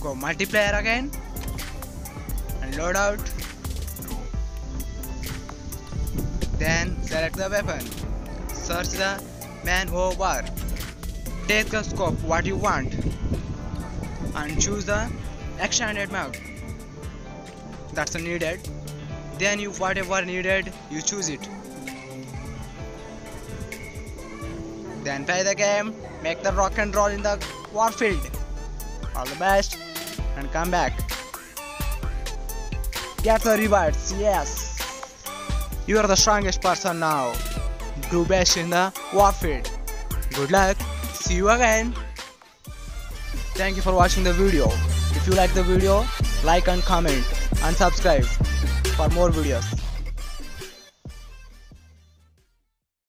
Go multiplayer again and load out. Then select the weapon. Search the Man-O-War. Take the scope what you want and choose the extended map that's needed. Then you whatever needed you choose it. Then play the game, make the rock and roll in the warfield. All the best and come back. Get the rewards, yes. You are the strongest person now. Do best in the warfield. Good luck. See you again. Thank you for watching the video. If you like the video, like and comment and subscribe for more videos.